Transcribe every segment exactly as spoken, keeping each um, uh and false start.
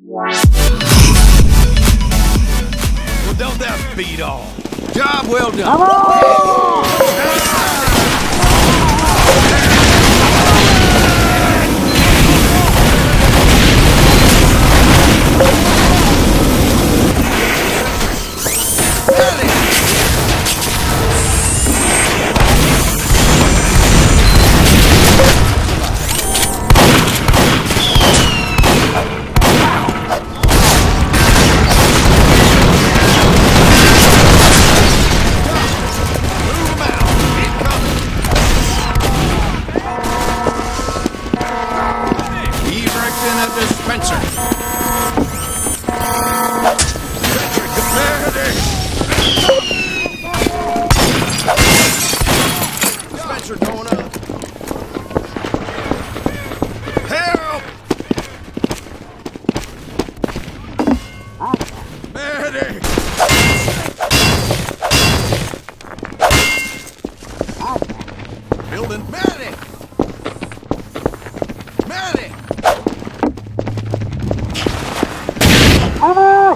Well, don't that beat all? Job well done. Oh! Medic! Medic! Oh!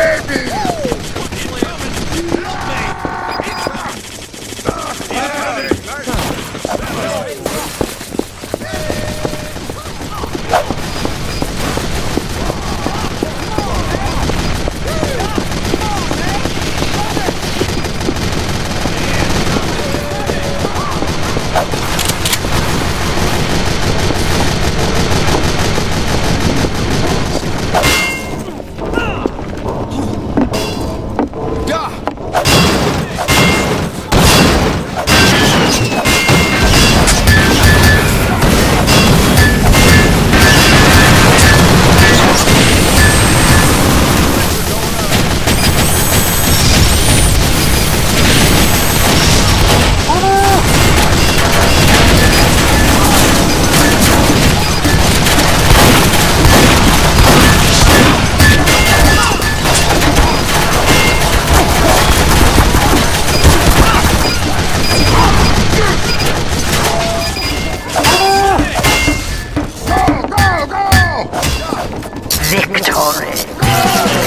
baby! Victory!